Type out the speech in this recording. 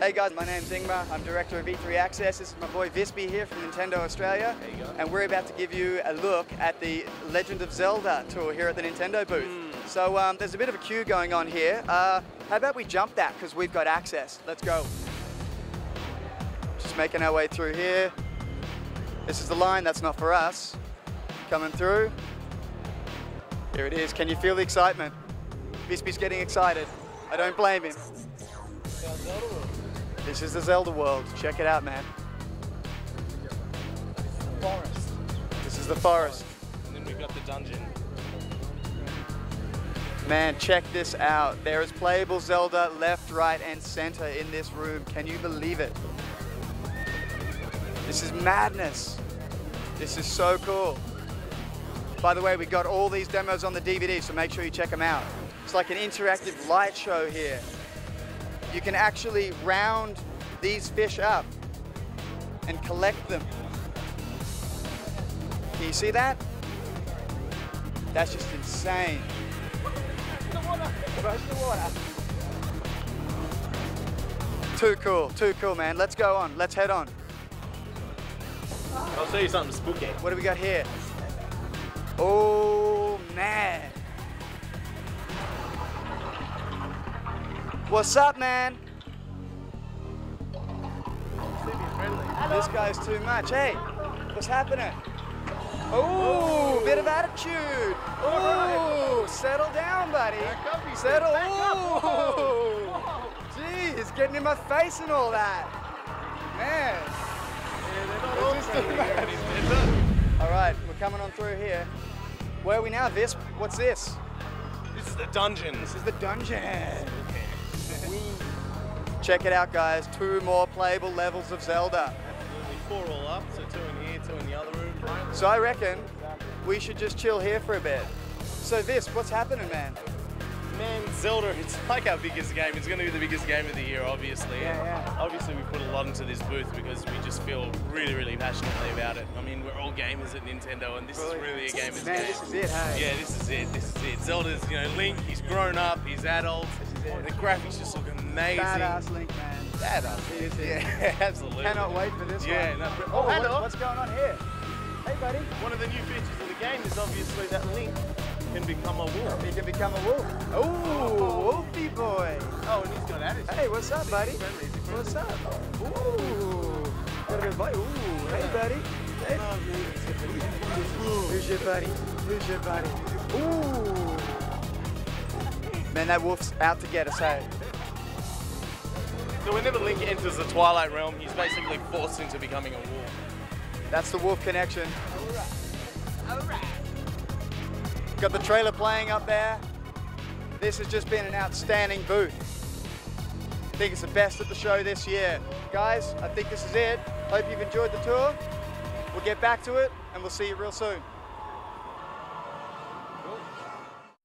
Hey guys, my name's Ingmar, I'm director of E3 Access. This is my boy Visby here from Nintendo Australia. There you go. And we're about to give you a look at the Legend of Zelda tour here at the Nintendo booth. So there's a bit of a queue going on here. How about we jump that, because we've got access. Let's go. Just making our way through here. This is the line, that's not for us. Coming through. Here it is, can you feel the excitement? Visby's getting excited. I don't blame him. This is the Zelda world. Check it out, man. Forest. This is the forest. And then we've got the dungeon. Man, check this out. There is playable Zelda left, right, and center in this room. Can you believe it? This is madness. This is so cool. By the way, we got all these demos on the DVD, so make sure you check them out. It's like an interactive light show here. You can actually round these fish up and collect them. Can you see that? That's just insane. Rush the water. Too cool, man. Let's go on, let's head on. I'll show you something spooky. What do we got here? Oh, man. What's up, man? This guy's too much. Hey, what's happening? Oh, bit of attitude. Oh, settle down, buddy. Settle. Oh, geez, getting in my face and all that. Man. Yeah, they're not all all right, we're coming on through here. Where are we now, Visp? What's this? This is the dungeon. This is the dungeon. Check it out, guys. Two more playable levels of Zelda. Absolutely, four all up, so two in here, two in the other room. So I reckon we should just chill here for a bit. So Visp, what's happening, man? Man, Zelda, it's like our biggest game. It's going to be the biggest game of the year, obviously. Yeah. Obviously, we put a lot into this booth because we just feel really, really passionately about it. I mean, we're all gamers at Nintendo, and this is really a gamer's game. This is it, hey? Yeah, this is it. This is it. Zelda's, you know, Link, he's grown up, he's adult. This is it. The graphics just look amazing. Badass Link, man. Badass. It is it. Yeah, absolutely. Cannot wait for this one. Yeah. No, what's going on here? Hey, buddy. One of the new features of the game is obviously that Link can become a wolf. He can become a wolf. Oh, wolfy boy. Oh, and he's got attitude. Hey, what's up, buddy? What's up? Ooh. Got a bit of bite. Ooh. Hey, buddy. Hey. Who's your buddy? Who's your buddy? Ooh. Man, that wolf's out to get us, hey? So whenever Link enters the Twilight Realm, he's basically forced into becoming a wolf. That's the wolf connection. All right. All right. Got the trailer playing up there. This has just been an outstanding booth. I think it's the best at the show this year. Guys, I think this is it. Hope you've enjoyed the tour. We'll get back to it and we'll see you real soon.